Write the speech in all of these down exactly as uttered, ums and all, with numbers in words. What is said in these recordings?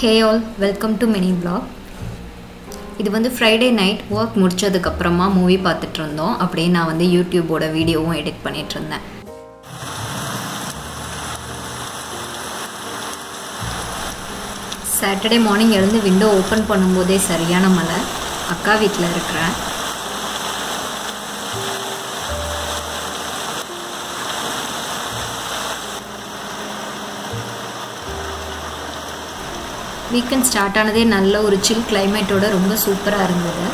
Hey all, welcome to Mini Vlog. This is Friday night work முடிச்சதுக்கு அப்புறமா movie பார்த்துட்டு இருந்தோம். அப்படியே நான் வந்து YouTube ஓட வீடியோவும் எடிட் பண்ணிட்டு இருந்தேன். Saturday morning எழுந்து window open பண்ணும்போதே சரியான மழை. அக்கா வீட்ல இருக்கறேன். Weekend start ஆனதே நல்ல ஒரு chill climate ஓட ரொம்ப சூப்பரா இருந்தது.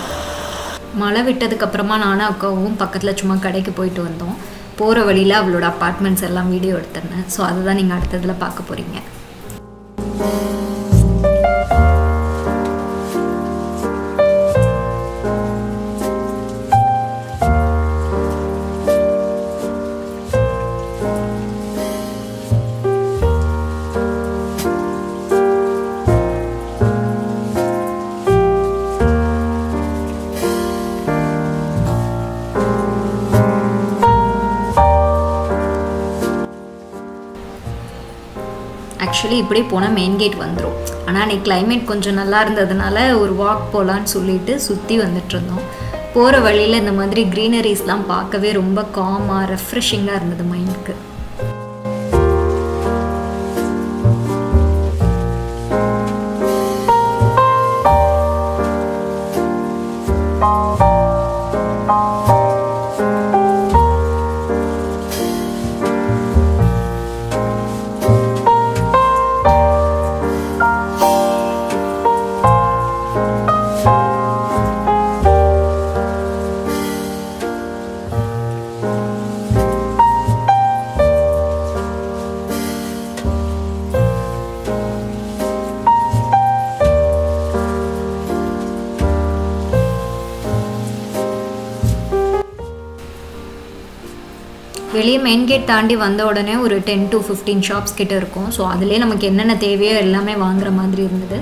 மழை விட்டதுக்கு அப்புறமா நானும் அக்காவும் பக்கத்துல சும்மா கடைக்கு போயிட்டு வந்தோம். போற வழியில அவளோட அபார்ட்மெண்ட்ஸ் எல்லாம் வீடியோ எடுத்தேன். சோ அத தான் நீங்க அடுத்ததுல பார்க்க போறீங்க. Actually, இப்படி போனா main gate வந்துரும். ஆனா நீ climate கொஞ்சம் நல்லா இருந்ததனால ஒரு walk போலான்னு சொல்லிட்டு சுத்தி வந்துட்டு இருந்தோம். போற வழியில இந்த மாதிரி greeneriesலாம் பார்க்கவே ரொம்ப calm-ஆ refreshing-ஆ இருந்தது மைண்ட்க்கு. வெளிய மெயின் கேட் தாண்டி வந்த உடனே ஒரு ten to fifteen ஷாப்ஸ் கிட்ட இருக்கும். சோ அதுலயே நமக்கு என்னென்ன தேவையோ எல்லாமே வாங்குற மாதிரி இருந்தது.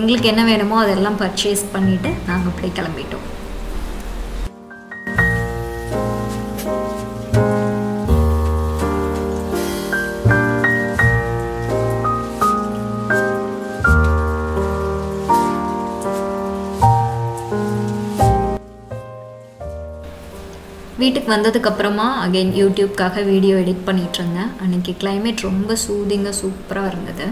உங்களுக்கு என்ன வேணுமோ அதெல்லாம் பர்ச்சேஸ் பண்ணிட்டு நாங்க அப்படியே கிளம்பிட்டோம். வீட்டுக்கு வந்ததுக்கு அப்புறமா again YouTube காக வீடியோ எடிட் பண்ணிட்டு இருந்தேன். அன்னைக்கு climate ரொம்ப சூதிங்கா சூப்பரா இருந்தது.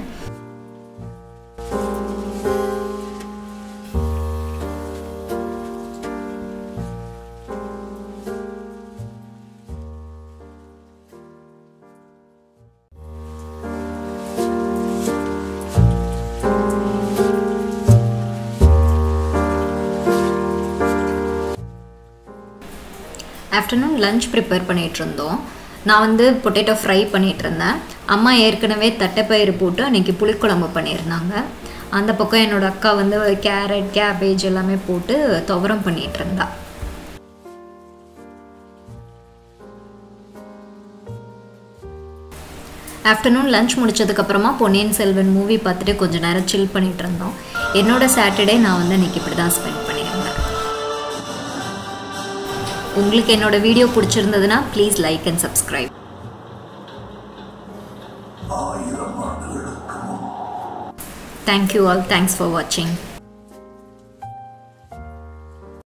Afternoon lunch prepare பண்ணிட்டு இருந்தோம். நான் வந்து potato fry பண்ணிட்டு இருந்தேன். அம்மா ஏற்கனவே தட்டைப்பயிறு போட்டு அன்னைக்கு புளிக்குழம்பு பண்ணிருந்தாங்க. அந்த பக்கம் என்னோட அக்கா வந்து கேரட், கேபேஜ் எல்லாமே போட்டு துவரம் பண்ணிட்டு இருந்தா. Afternoon lunch முடிச்சதுக்கு அப்புறமா பொன்னியின் செல்வன் மூவி பார்த்துட்டு கொஞ்ச நேரம் சில் பண்ணிட்டு இருந்தோம். என்னோட சாட்டர்டே நான் வந்து அன்னைக்கு இப்படி தான் ஸ்பெண்ட் பண்ணிருந்தேன். உங்களுக்கு என்னோட வீடியோ பிடிச்சிருந்ததுனா please like and subscribe. Thank you all. Thanks for watching.